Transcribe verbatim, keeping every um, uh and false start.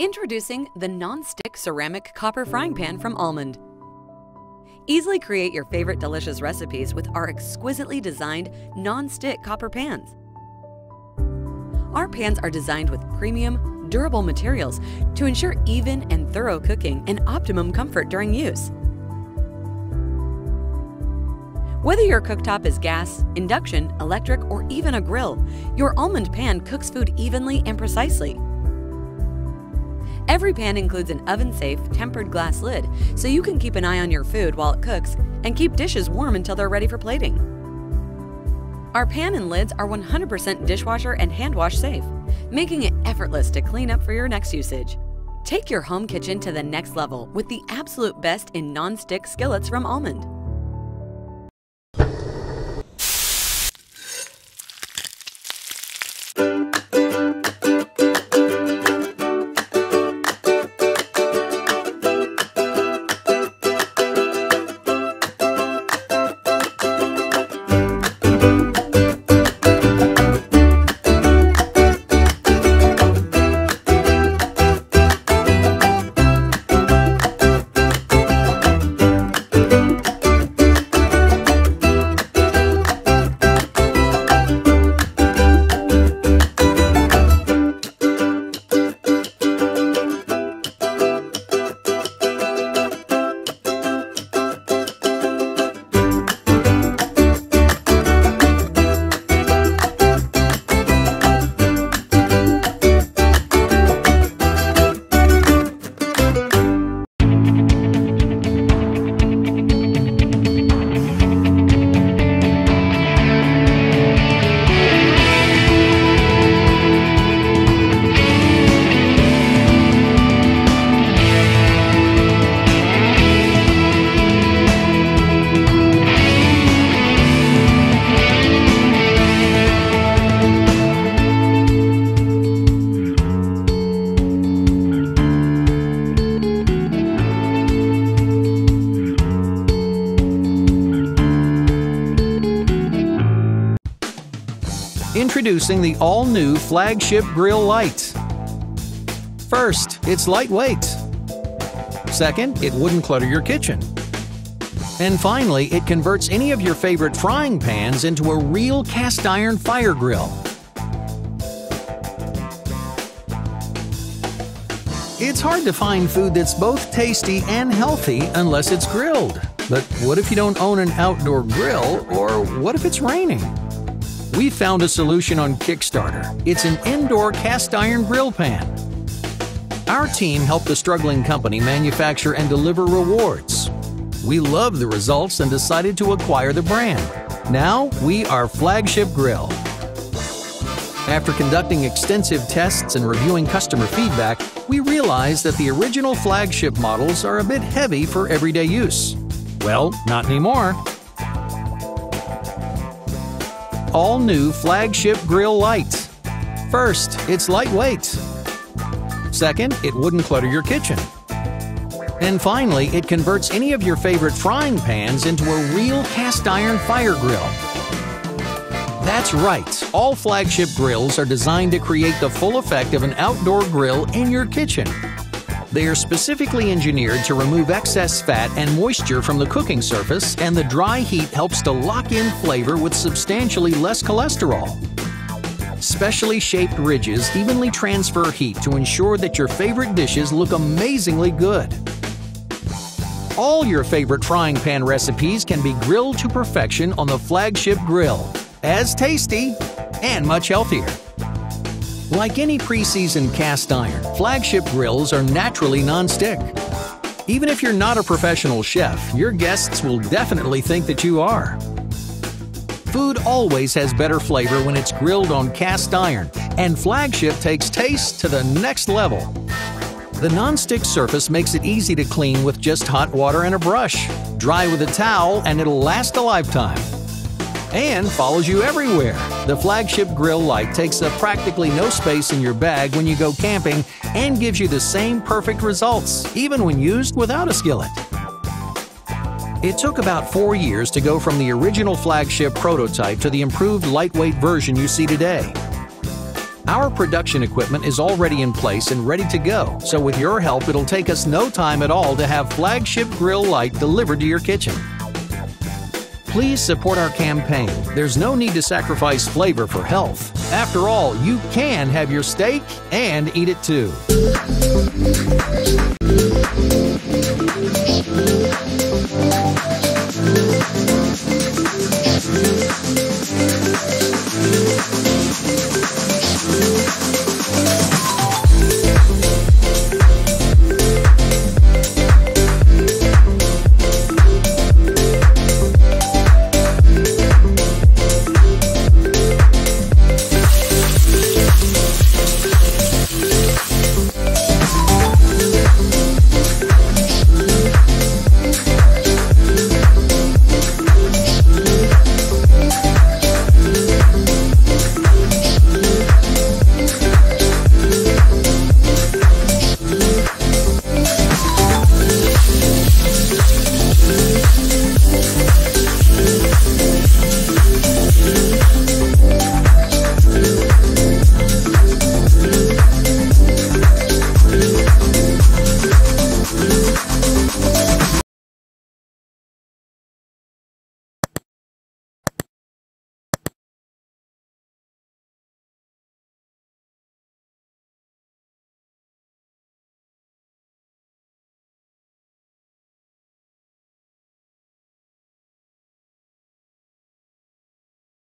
Introducing the non-stick ceramic copper frying pan from Almond. Easily create your favorite delicious recipes with our exquisitely designed non-stick copper pans. Our pans are designed with premium, durable materials to ensure even and thorough cooking and optimum comfort during use. Whether your cooktop is gas, induction, electric, or even a grill, your Almond pan cooks food evenly and precisely. Every pan includes an oven-safe, tempered glass lid, so you can keep an eye on your food while it cooks and keep dishes warm until they're ready for plating. Our pan and lids are one hundred percent dishwasher and hand wash safe, making it effortless to clean up for your next usage. Take your home kitchen to the next level with the absolute best in non-stick skillets from Almond. Introducing the all-new Flagship Grill Light. First, it's lightweight. Second, it wouldn't clutter your kitchen. And finally, it converts any of your favorite frying pans into a real cast iron fire grill. It's hard to find food that's both tasty and healthy unless it's grilled. But what if you don't own an outdoor grill, or what if it's raining? We found a solution on Kickstarter. It's an indoor cast iron grill pan. Our team helped a struggling company manufacture and deliver rewards. We loved the results and decided to acquire the brand. Now we are Flagship Grill. After conducting extensive tests and reviewing customer feedback, we realized that the original Flagship models are a bit heavy for everyday use. Well, not anymore. All-new Flagship Grill Light. First, it's lightweight. Second, it wouldn't clutter your kitchen. And finally, it converts any of your favorite frying pans into a real cast iron fire grill. That's right, all Flagship grills are designed to create the full effect of an outdoor grill in your kitchen. They are specifically engineered to remove excess fat and moisture from the cooking surface, and the dry heat helps to lock in flavor with substantially less cholesterol. Specially shaped ridges evenly transfer heat to ensure that your favorite dishes look amazingly good. All your favorite frying pan recipes can be grilled to perfection on the Flagship Grill, as tasty and much healthier. Like any pre-seasoned cast iron, Flagship grills are naturally non-stick. Even if you're not a professional chef, your guests will definitely think that you are. Food always has better flavor when it's grilled on cast iron, and Flagship takes taste to the next level. The non-stick surface makes it easy to clean with just hot water and a brush. Dry with a towel and it'll last a lifetime. And follows you everywhere. The Flagship Grill Light takes up practically no space in your bag when you go camping and gives you the same perfect results, even when used without a skillet. It took about four years to go from the original Flagship prototype to the improved lightweight version you see today. Our production equipment is already in place and ready to go, so with your help it'll take us no time at all to have Flagship Grill Light delivered to your kitchen. Please support our campaign. There's no need to sacrifice flavor for health. After all, you can have your steak and eat it too. We'll be right back.